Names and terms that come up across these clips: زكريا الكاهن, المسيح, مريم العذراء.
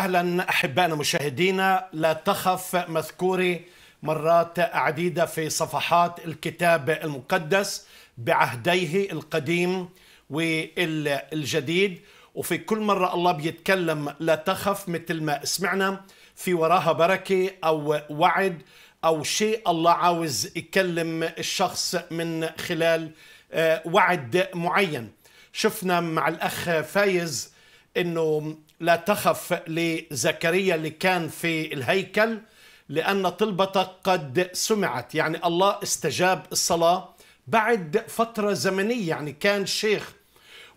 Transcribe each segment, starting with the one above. أهلا أحبائنا مشاهدينا. لا تخف مذكوري مرات عديدة في صفحات الكتاب المقدس بعهديه القديم والجديد، وفي كل مرة الله بيتكلم لا تخف، مثل ما سمعنا في وراها بركة أو وعد أو شيء الله عاوز يكلم الشخص من خلال وعد معين. شفنا مع الأخ فايز أنه لا تخف لزكريا اللي كان في الهيكل، لأن طلبتك قد سمعت. يعني الله استجاب الصلاة بعد فترة زمنية، يعني كان شيخ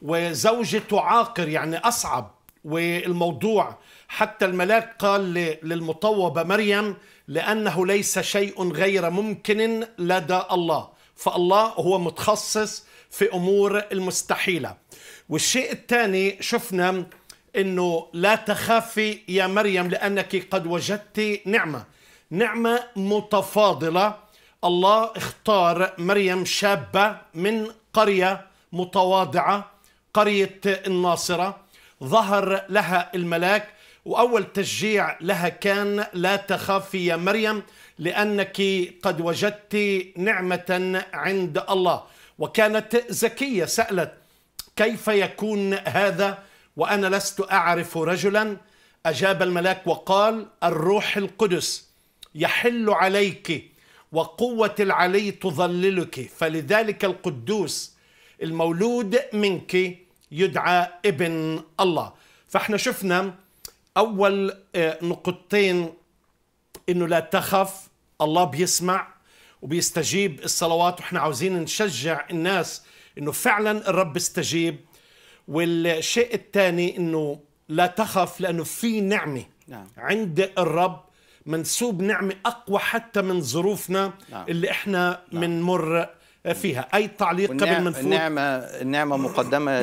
وزوجته عاقر، يعني أصعب. والموضوع حتى الملاك قال للمطوبة مريم لأنه ليس شيء غير ممكن لدى الله، فالله هو متخصص في أمور المستحيلة. والشيء الثاني شفنا أنه لا تخافي يا مريم لأنك قد وجدت نعمة متفاضلة. الله اختار مريم شابة من قرية متواضعة، قرية الناصرة. ظهر لها الملاك وأول تشجيع لها كان لا تخافي يا مريم لأنك قد وجدت نعمة عند الله. وكانت ذكية، سألت كيف يكون هذا وأنا لست أعرف رجلا؟ أجاب الملاك وقال الروح القدس يحل عليك وقوة العلي تظللك، فلذلك القدوس المولود منك يدعى ابن الله. فاحنا شفنا أول نقطتين، إنه لا تخف، الله بيسمع وبيستجيب الصلوات، وإحنا عاوزين نشجع الناس إنه فعلا الرب استجيب. والشيء الثاني إنه لا تخف لأنه في نعمة عند الرب، منسوب نعمة أقوى حتى من ظروفنا اللي إحنا بنمر فيها. أي تعليق قبل ما نفوت؟ النعمة مقدمة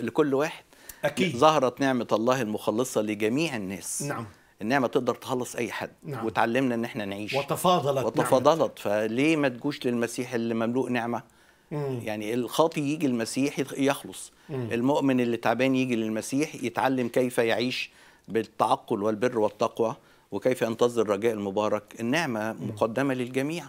لكل واحد. أكيد ظهرت نعمة الله المخلصة لجميع الناس. نعم، النعمة تقدر تخلص أي حد. نعم، وتعلمنا إن إحنا نعيش. وتفاضلت. فليه ما تجوش للمسيح اللي مملوء نعمة؟ يعني الخاطي يجي المسيح يخلص، المؤمن اللي تعبان يجي للمسيح يتعلم كيف يعيش بالتعقل والبر والتقوى، وكيف ينتظر الرجاء المبارك. النعمة مقدمة للجميع.